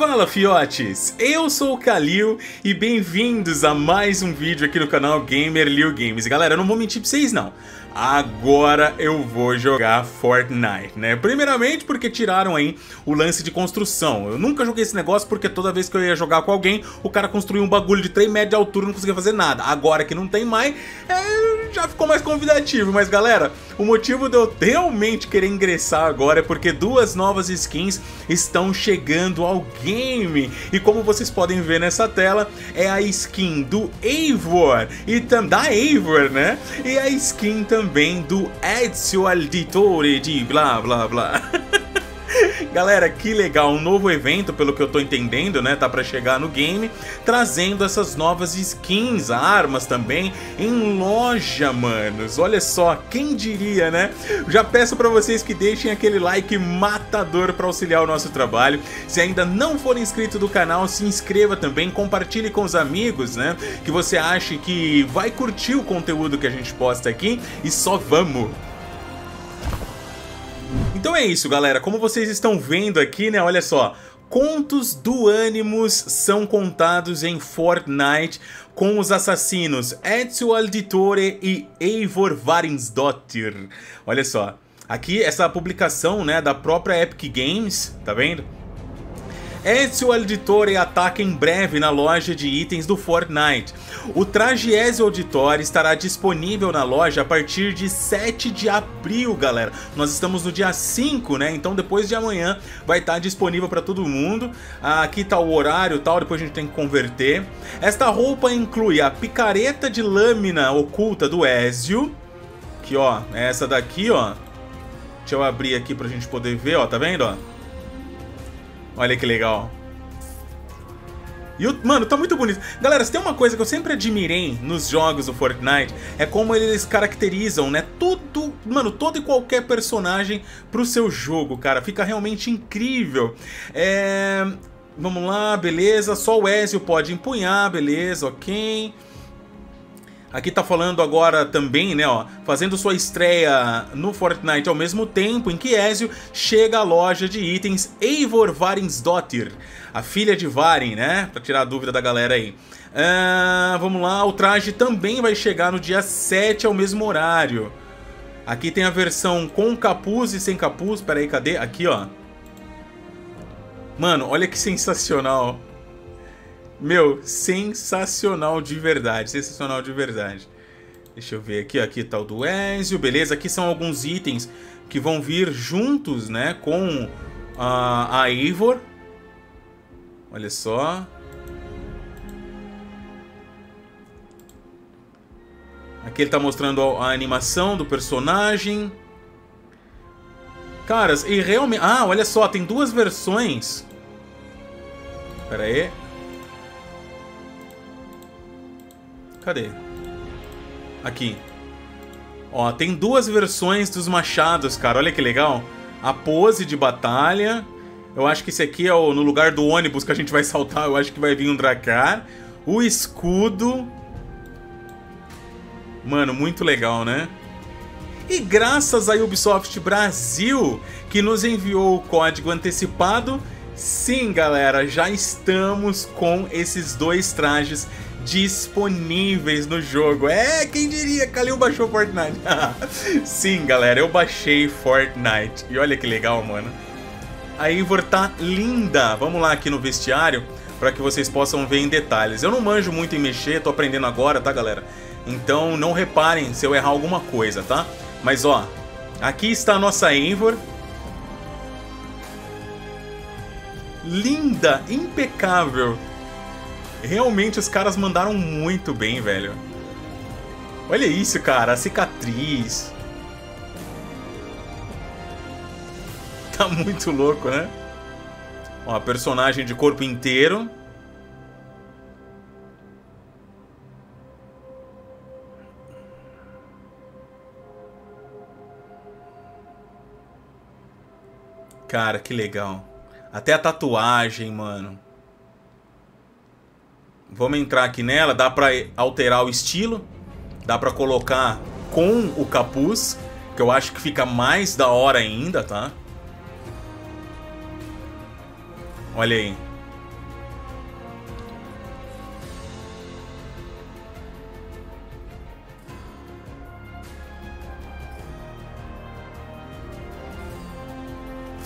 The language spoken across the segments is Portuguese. Fala, fiotes! Eu sou o Kalil e bem-vindos a mais um vídeo aqui no canal GamerLilGames. Galera, eu não vou mentir pra vocês não, agora eu vou jogar Fortnite, né? Primeiramente porque tiraram aí o lance de construção. Eu nunca joguei esse negócio porque toda vez que eu ia jogar com alguém, o cara construía um bagulho de 3 metros de altura e não conseguia fazer nada. Agora que não tem mais, já ficou mais convidativo. Mas galera, o motivo de eu realmente querer ingressar agora é porque duas novas skins estão chegando ao game. E como vocês podem ver nessa tela, é a skin do Eivor e da Eivor, né? E a skin também do Ezio Auditore de blá blá blá. Galera, que legal, um novo evento, pelo que eu tô entendendo, né, tá pra chegar no game, trazendo essas novas skins, armas também, em loja, manos. Olha só, quem diria, né? Já peço pra vocês que deixem aquele like matador pra auxiliar o nosso trabalho. Se ainda não for inscrito do canal, se inscreva também, compartilhe com os amigos, né, que você acha que vai curtir o conteúdo que a gente posta aqui, e só vamos! Então é isso, galera, como vocês estão vendo aqui, né, olha só, contos do Animus são contados em Fortnite com os assassinos Ezio Auditore e Eivor Varinsdottir. Olha só, aqui essa publicação, né, da própria Epic Games, tá vendo? Ezio Auditore ataca em breve na loja de itens do Fortnite. O traje Ezio Auditore estará disponível na loja a partir de 7 de abril, galera. Nós estamos no dia 5, né? Então depois de amanhã vai estar disponível para todo mundo. Aqui tá o horário e tal, depois a gente tem que converter. Esta roupa inclui a picareta de lâmina oculta do Ezio. Que ó, é essa daqui, ó. Deixa eu abrir aqui pra gente poder ver, ó, tá vendo, ó? Olha que legal. E o... Mano, tá muito bonito. Galera, se tem uma coisa que eu sempre admirei nos jogos do Fortnite, é como eles caracterizam, né, tudo, mano, todo e qualquer personagem pro seu jogo, cara. Fica realmente incrível. Vamos lá, beleza. Só o Ezio pode empunhar, beleza, ok. Aqui tá falando agora também, né, ó, fazendo sua estreia no Fortnite ao mesmo tempo em que Ezio chega à loja de itens Eivor Varinsdottir, a filha de Varin, né, pra tirar a dúvida da galera aí. Vamos lá, o traje também vai chegar no dia 7 ao mesmo horário. Aqui tem a versão com capuz e sem capuz, peraí, cadê? Aqui, ó. Mano, olha que sensacional. Meu, sensacional de verdade, sensacional de verdade. Deixa eu ver aqui, aqui tá o do Ezio, beleza? Aqui são alguns itens que vão vir juntos, né, com a Eivor. Olha só. Aqui ele tá mostrando a animação do personagem. Caras, e realmente... Ah, olha só, tem duas versões. Pera aí. Cadê? Aqui. Ó, tem duas versões dos machados, cara. Olha que legal. A pose de batalha. Eu acho que esse aqui é o, no lugar do ônibus que a gente vai saltar. Eu acho que vai vir um Drakkar. O escudo. Mano, muito legal, né? E graças à Ubisoft Brasil, que nos enviou o código antecipado. Sim, galera, já estamos com esses dois trajes disponíveis no jogo. É, quem diria, Kalil baixou Fortnite. Sim, galera, eu baixei Fortnite. E olha que legal, mano. A Eivor tá linda. Vamos lá aqui no vestiário para que vocês possam ver em detalhes. Eu não manjo muito em mexer, tô aprendendo agora, tá, galera? Então não reparem se eu errar alguma coisa, tá? Mas ó, aqui está a nossa Eivor. Linda, impecável. Realmente os caras mandaram muito bem, velho. Olha isso, cara, a cicatriz. Tá muito louco, né? Ó, personagem de corpo inteiro. Cara, que legal. Até a tatuagem, mano. Vamos entrar aqui nela, dá pra alterar o estilo, dá pra colocar com o capuz, que eu acho que fica mais da hora ainda, tá? Olha aí.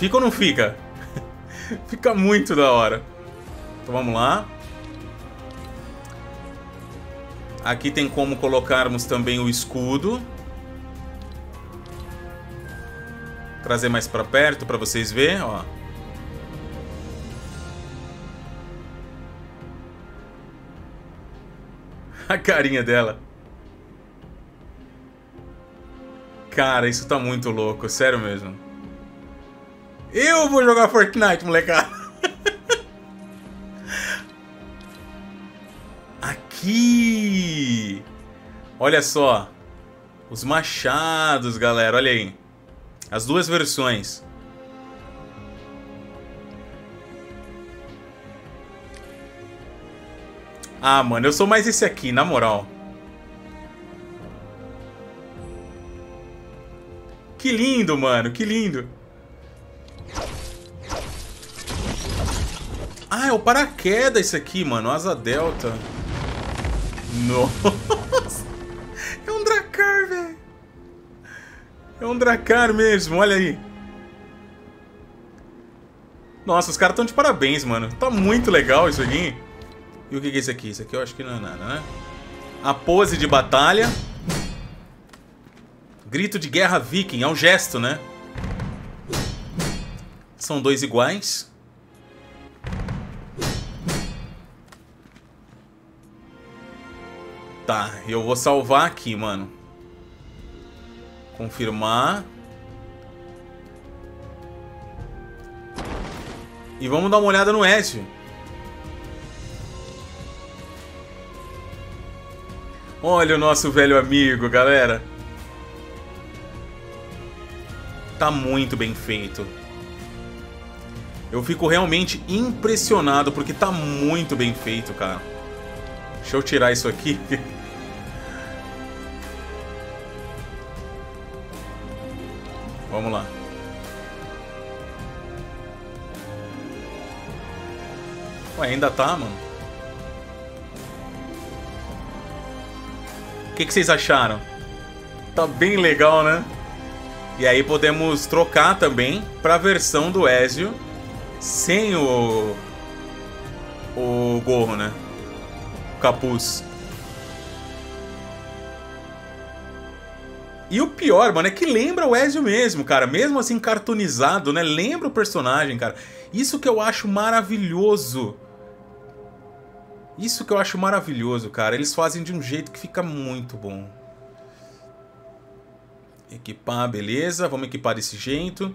Fica ou não fica? Fica muito da hora. Então vamos lá. Aqui tem como colocarmos também o escudo. Trazer mais pra perto pra vocês verem, ó. A carinha dela. Cara, isso tá muito louco, sério mesmo. Eu vou jogar Fortnite, molecada. Aqui. Olha só. Os machados, galera, olha aí. As duas versões. Ah, mano, eu sou mais esse aqui, na moral. Que lindo, mano, que lindo. Ah, é o paraquedas esse aqui, mano, asa delta. Nossa. É um Drakkar, velho. É um Drakkar mesmo, olha aí. Nossa, os caras estão de parabéns, mano. Tá muito legal isso aqui. E o que é isso aqui? Isso aqui eu acho que não é nada, né? A pose de batalha. Grito de guerra viking. É um gesto, né? São dois iguais. Tá, eu vou salvar aqui, mano. Confirmar. E vamos dar uma olhada no Ezio. Olha o nosso velho amigo, galera. Tá muito bem feito. Eu fico realmente impressionado porque tá muito bem feito, cara. Deixa eu tirar isso aqui. Vamos lá. Ué, ainda tá, mano. O que vocês acharam? Tá bem legal, né? E aí podemos trocar também pra versão do Ezio sem o gorro, né? O capuz. E o pior, mano, é que lembra o Ezio mesmo, cara. Mesmo assim cartoonizado, né? Lembra o personagem, cara. Isso que eu acho maravilhoso. Isso que eu acho maravilhoso, cara. Eles fazem de um jeito que fica muito bom. Equipar, beleza. Vamos equipar desse jeito.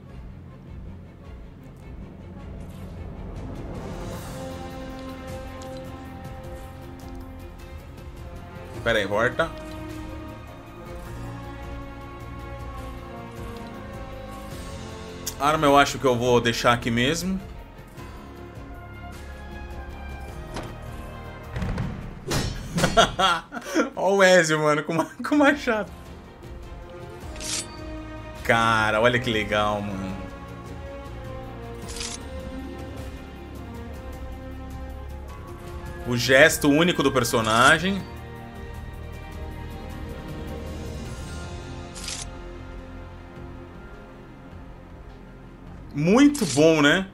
Pera aí, volta. Arma eu acho que eu vou deixar aqui mesmo. Olha o Ezio, mano, com o machado. Cara, olha que legal, mano. O gesto único do personagem. Muito bom, né?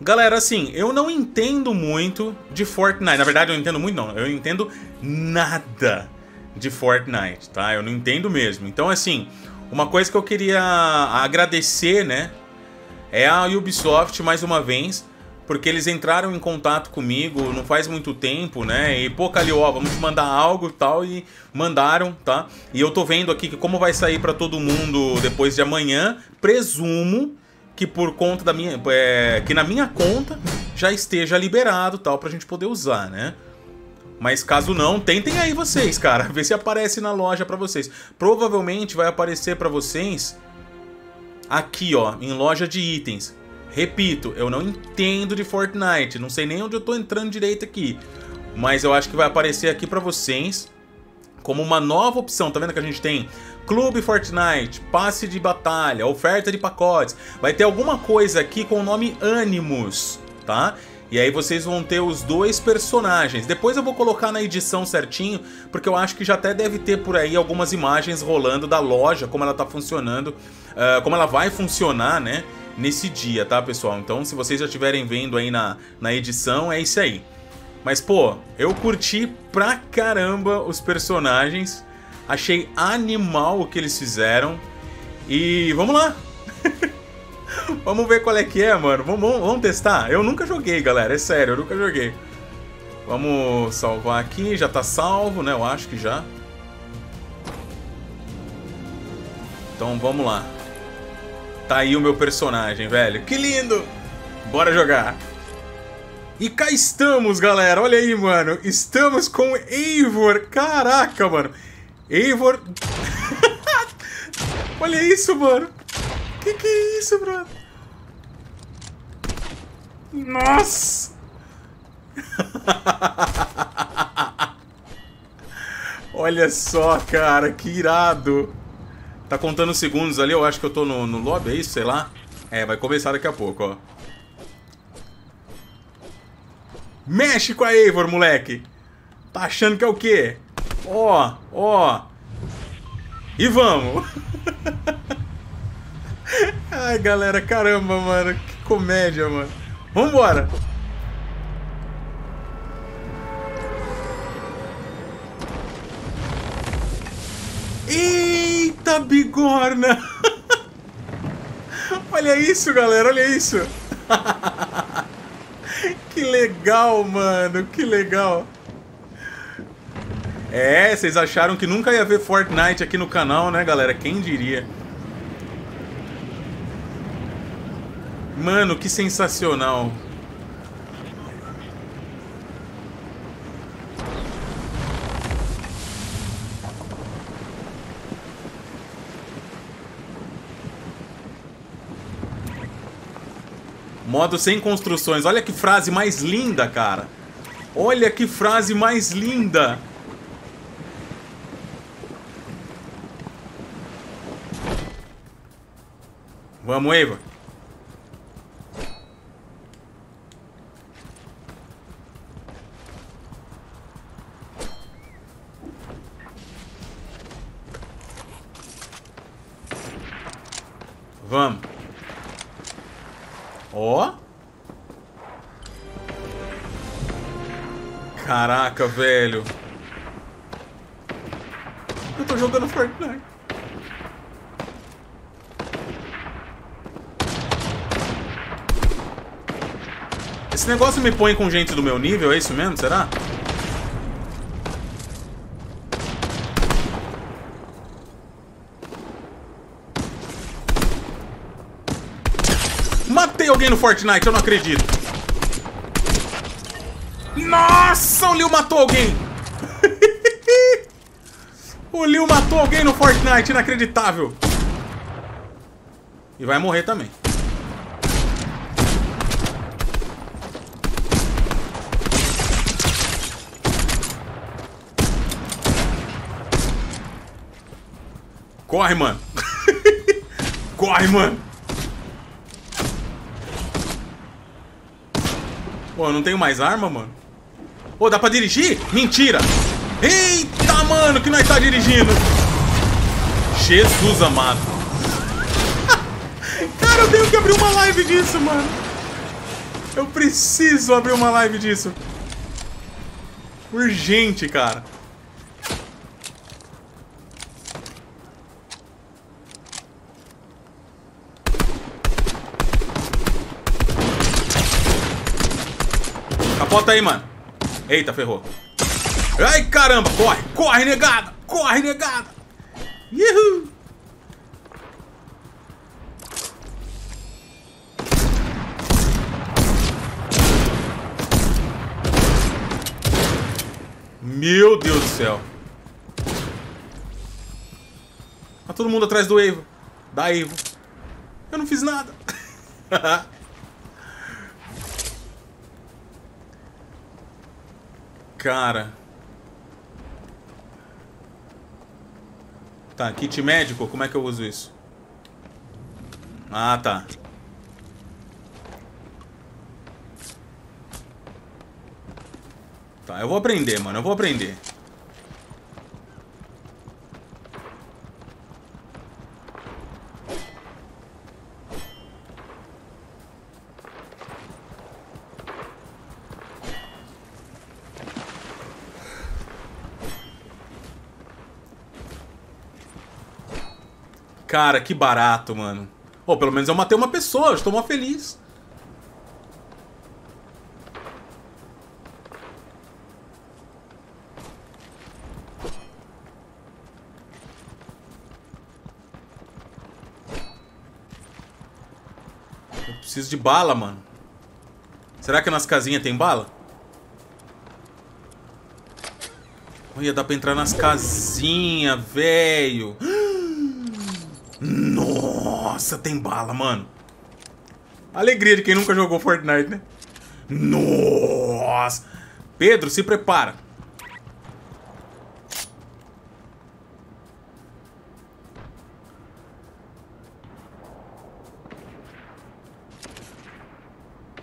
Galera, assim, eu não entendo muito de Fortnite. Na verdade, eu não entendo muito, não. Eu entendo nada de Fortnite, tá? Eu não entendo mesmo. Então, assim, uma coisa que eu queria agradecer, né? É a Ubisoft, mais uma vez. Porque eles entraram em contato comigo não faz muito tempo, né? E, pô, Kalil, ó, vamos te mandar algo e tal. E mandaram, tá? E eu tô vendo aqui que como vai sair pra todo mundo depois de amanhã, presumo... que por conta da minha... que na minha conta já esteja liberado tal pra gente poder usar, né? Mas caso não, tentem aí vocês, cara. Vê se aparece na loja pra vocês. Provavelmente vai aparecer pra vocês aqui, ó, em loja de itens. Repito, eu não entendo de Fortnite. Não sei nem onde eu tô entrando direito aqui. Mas eu acho que vai aparecer aqui pra vocês como uma nova opção. Tá vendo que a gente tem... Clube Fortnite, passe de batalha, oferta de pacotes. Vai ter alguma coisa aqui com o nome Animus, tá? E aí vocês vão ter os dois personagens. Depois eu vou colocar na edição certinho, porque eu acho que já até deve ter por aí algumas imagens rolando da loja, como ela tá funcionando, como ela vai funcionar, né, nesse dia, tá, pessoal? Então, se vocês já estiverem vendo aí na edição, é isso aí. Mas, pô, eu curti pra caramba os personagens. Achei animal o que eles fizeram. E vamos lá! Vamos ver qual é que é, mano. Vamos testar. Eu nunca joguei, galera. É sério, eu nunca joguei. Vamos salvar aqui. Já tá salvo, né? Eu acho que já. Então vamos lá. Tá aí o meu personagem, velho. Que lindo! Bora jogar! E cá estamos, galera. Olha aí, mano. Estamos com Eivor. Caraca, mano. Eivor... Olha isso, mano. Que é isso, brother? Nossa! Olha só, cara, que irado! Tá contando segundos ali, eu acho que eu tô no lobby, é isso? Sei lá. É, vai começar daqui a pouco, ó. Mexe com a Eivor, moleque! Tá achando que é o quê? Ó, ó! E vamos! Ai, galera, caramba, mano. Que comédia, mano. Vambora. Eita, bigorna. Olha isso, galera. Olha isso. Que legal, mano. Que legal. É, vocês acharam que nunca ia ver Fortnite aqui no canal, né, galera? Quem diria? Mano, que sensacional. Modo sem construções. Olha que frase mais linda, cara. Olha que frase mais linda. Vamos, Eivor. Vamos. Ó. Caraca, velho. Eu tô jogando Fortnite. Esse negócio me põe com gente do meu nível, é isso mesmo? Será? Matei alguém no Fortnite, eu não acredito. Nossa, o Lil matou alguém. O Lil matou alguém no Fortnite, inacreditável. E vai morrer também. Corre, mano. Corre, mano. Pô, eu não tenho mais arma, mano. Pô, dá pra dirigir? Mentira! Eita, mano, que nós tá dirigindo! Jesus amado! Cara, eu tenho que abrir uma live disso, mano! Eu preciso abrir uma live disso! Urgente, cara! Bota aí, mano. Eita, ferrou. Ai, caramba. Corre, corre, negada. Corre, negada. Uhul. Meu Deus do céu. Tá todo mundo atrás do Eivor. Da Eivor. Eu não fiz nada. Cara. Tá, kit médico, como é que eu uso isso? Ah, tá. tá. Eu vou aprender, mano. Eu vou aprender. Cara, que barato, mano. Pô, pelo menos eu matei uma pessoa, eu estou mó feliz. Eu preciso de bala, mano. Será que nas casinhas tem bala? Olha, dá pra entrar nas casinhas, velho. Nossa, tem bala, mano. Alegria de quem nunca jogou Fortnite, né? Nossa. Pedro, se prepara.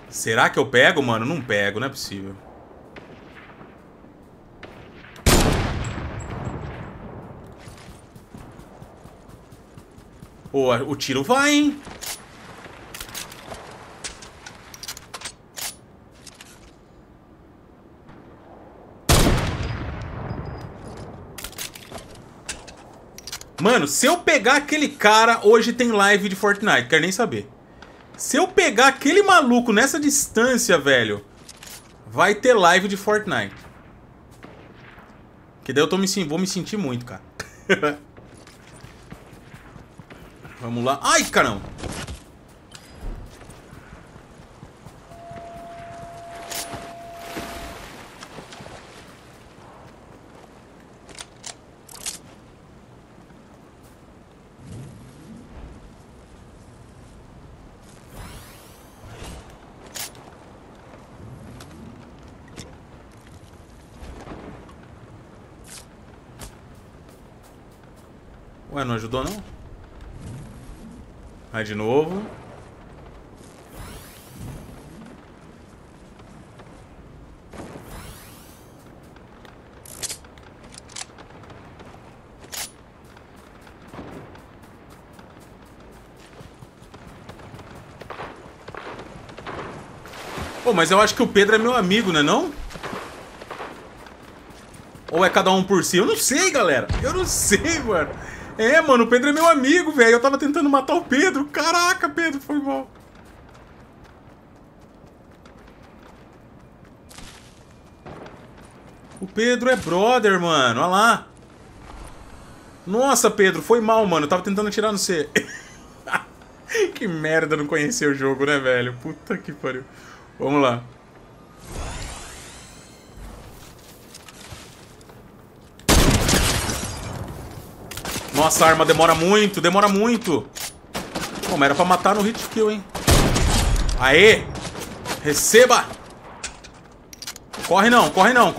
Será que eu pego, mano? Não pego, não é possível. Pô, o tiro vai, hein? Mano, se eu pegar aquele cara... Hoje tem live de Fortnite, quero nem saber. Se eu pegar aquele maluco nessa distância, velho... Vai ter live de Fortnite. Que daí eu vou me sentir muito, cara. Vamos lá. Ai, caramba! Ué, não ajudou, não? Vai de novo. Pô, mas eu acho que o Pedro é meu amigo, né não? Ou é cada um por si? Eu não sei, galera. Eu não sei, mano. É, mano, o Pedro é meu amigo, velho. Eu tava tentando matar o Pedro. Caraca, Pedro, foi mal. O Pedro é brother, mano. Olha lá. Nossa, Pedro, foi mal, mano. Eu tava tentando atirar no C. Que merda não conhecer o jogo, né, velho? Puta que pariu. Vamos lá. Nossa, a arma demora muito, Bom, mas era pra matar no hit kill, hein? Aê! Receba! Corre não, corre não.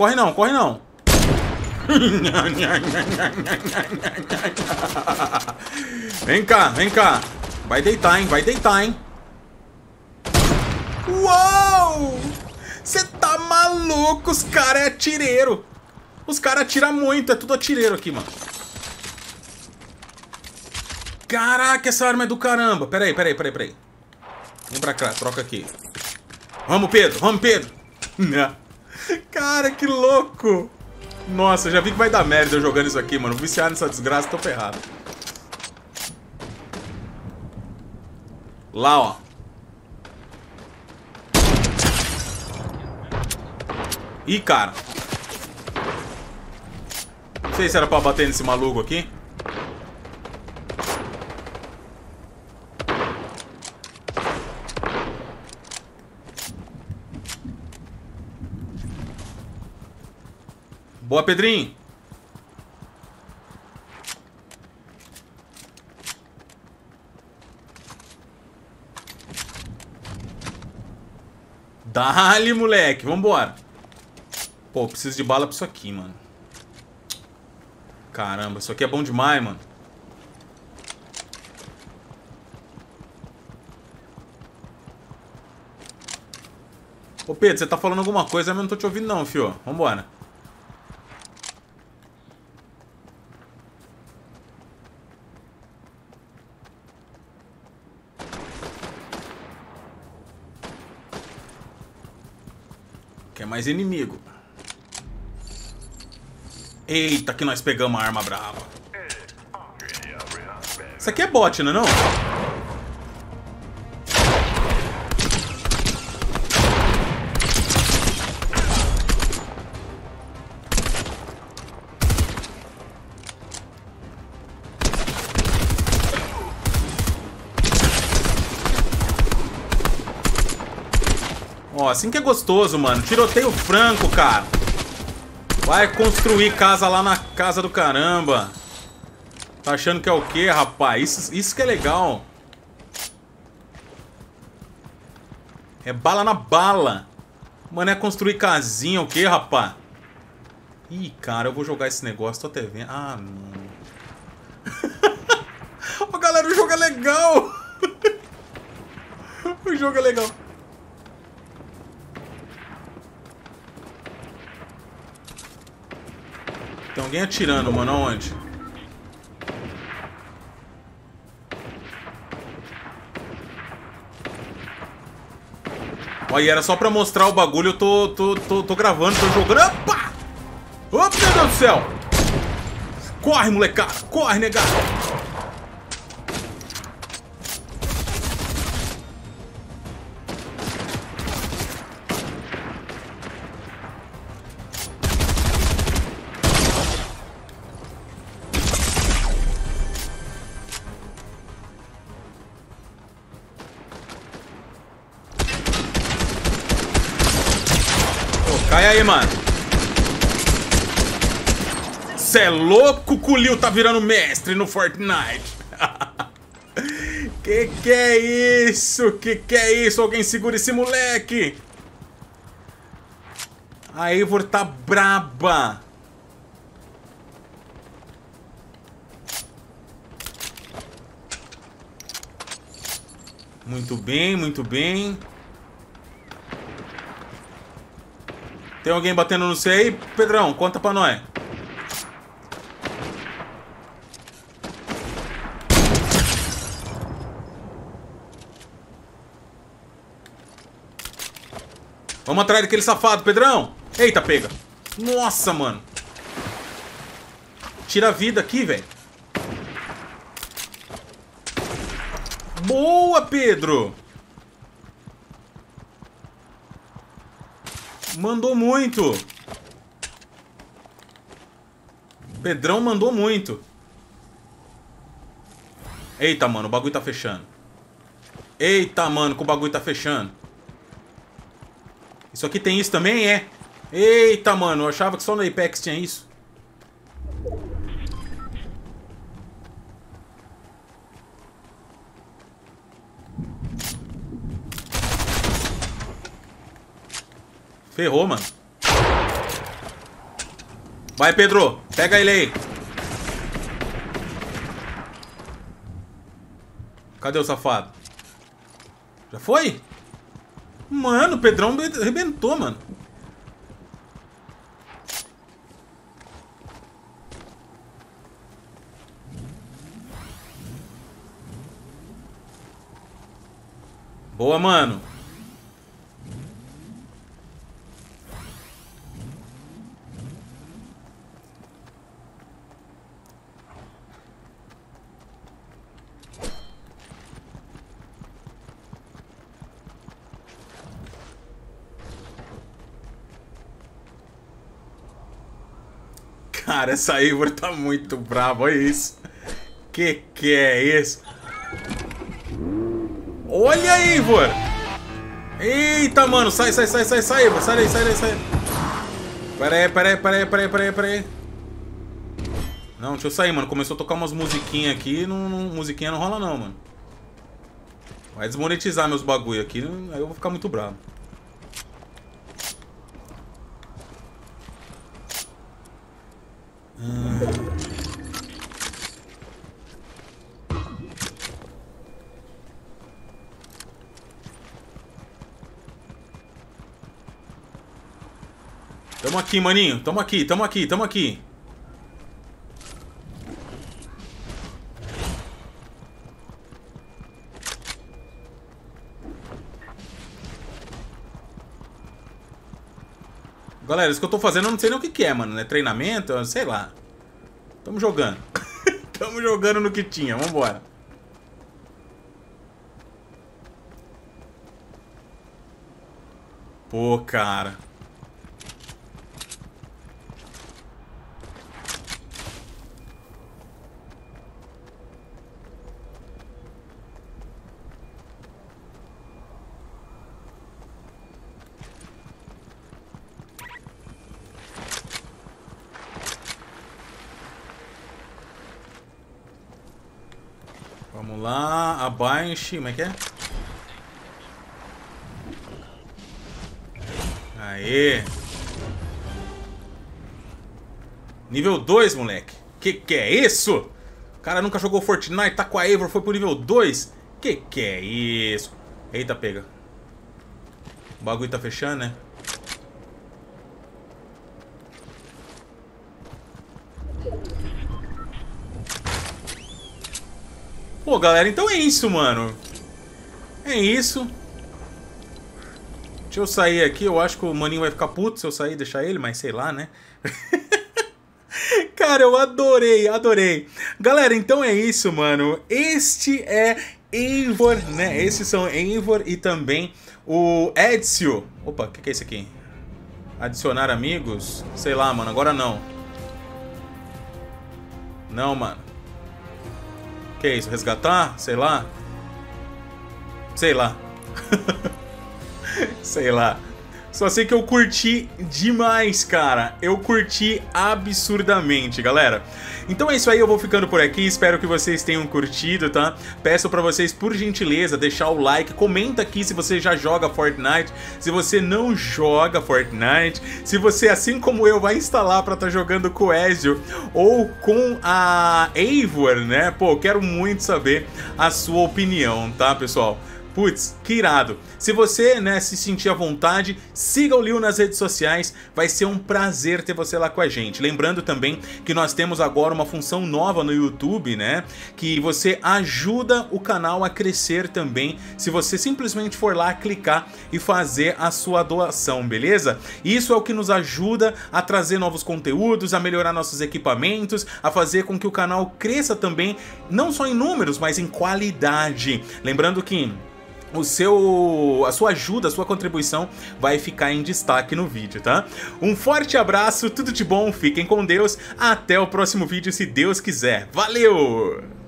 Vem cá, Vai deitar, hein? Uou! Você tá maluco? Os caras é atireiro. Os caras atiram muito, é tudo atireiro aqui, mano. Caraca, essa arma é do caramba. Pera aí. Vem pra cá, troca aqui. Vamos, Pedro, Cara, que louco. Nossa, já vi que vai dar merda eu jogando isso aqui, mano. Viciar nessa desgraça, tô ferrado. Lá, ó. Ih, cara. Não sei se era pra bater nesse maluco aqui. Boa, Pedrinho. Dá-lhe, moleque. Vambora. Pô, eu preciso de bala pra isso aqui, mano. Caramba, isso aqui é bom demais, mano. Ô Pedro, você tá falando alguma coisa, mas eu não tô te ouvindo não, fio. Vambora. Quer mais inimigo. Eita, que nós pegamos a arma brava. Isso aqui é bot, não é não? Assim que é gostoso, mano. Tiroteio franco, cara. Vai construir casa lá na casa do caramba. Tá achando que é o quê, rapaz? Isso que é legal. É bala na bala. Mano, é construir casinha, o quê, rapaz? Ih, cara, eu vou jogar esse negócio. Tô até vendo. Ah, não. Ô, galera, o jogo é legal. O jogo é legal. Tem alguém atirando, mano, aonde? Olha, era só pra mostrar o bagulho, eu tô gravando, tô jogando. Opa! Opa, meu Deus do céu! Corre, molecada! Corre, negado! Cai aí, mano. Cê é louco, o Kalil tá virando mestre no Fortnite. Que é isso? Que é isso? Alguém segura esse moleque. A Eivor tá braba. Muito bem, muito bem. Tem alguém batendo no C aí? Pedrão, conta pra nós. Vamos atrás daquele safado, Pedrão. Eita, pega. Nossa, mano. Tira a vida aqui, velho. Boa, Pedro. Mandou muito. Pedrão mandou muito. Eita, mano, o bagulho tá fechando. Eita, mano, que o bagulho tá fechando. Isso aqui tem isso também, é? Eita, mano, eu achava que só no Apex tinha isso. Ferrou, mano. Vai, Pedro. Pega ele aí. Cadê o safado? Já foi? Mano, o Pedrão arrebentou, mano. Boa, mano. Cara, essa Eivor tá muito brava, olha isso. Que é isso? Olha aí, Eivor. Eita, mano, sai, sai, sai, sai, sai, Eivor. Sai daí, sai daí, sai. Pera aí. Não, deixa eu sair, mano. Começou a tocar umas musiquinhas aqui. Musiquinha não rola não, mano. Vai desmonetizar meus bagulho aqui. Aí eu vou ficar muito bravo. Tamo aqui, maninho. Tamo aqui, tamo aqui, tamo aqui. Galera, isso que eu tô fazendo eu não sei nem o que é, mano. É treinamento? Sei lá. Tamo jogando. Tamo jogando no que tinha. Vambora. Pô, cara. Vamos lá, abaixo, como é que é? Aê! Nível 2, moleque. Que é isso? O cara nunca jogou Fortnite, tá com a Eivor, foi pro nível 2? Que é isso? Eita, pega. O bagulho tá fechando, né? Pô, galera, então é isso, mano. É isso. Deixa eu sair aqui. Eu acho que o maninho vai ficar puto se eu sair e deixar ele, mas sei lá, né? Cara, eu adorei, adorei. Galera, então é isso, mano. Este é Eivor, né? Esses são Eivor e também o Ezio. Opa, o que é isso aqui? Adicionar amigos? Sei lá, mano. Agora não. Não, mano. Que é isso? Resgatar? Sei lá. Sei lá. Sei lá. Só sei que eu curti demais, cara. Eu curti absurdamente, galera. Então é isso aí, eu vou ficando por aqui. Espero que vocês tenham curtido, tá? Peço pra vocês, por gentileza, deixar o like. Comenta aqui se você já joga Fortnite. Se você não joga Fortnite. Se você, assim como eu, vai instalar pra estar jogando com o Ezio ou com a Eivor, né? Pô, eu quero muito saber a sua opinião, tá, pessoal? Putz, que irado. Se você, né, se sentir à vontade, siga o Lil nas redes sociais. Vai ser um prazer ter você lá com a gente. Lembrando também que nós temos agora uma função nova no YouTube, né? Que você ajuda o canal a crescer também, se você simplesmente for lá clicar e fazer a sua doação, beleza? Isso é o que nos ajuda a trazer novos conteúdos, a melhorar nossos equipamentos, a fazer com que o canal cresça também, não só em números, mas em qualidade. Lembrando que a sua ajuda, a sua contribuição vai ficar em destaque no vídeo, tá? Um forte abraço, tudo de bom, fiquem com Deus, até o próximo vídeo, se Deus quiser. Valeu!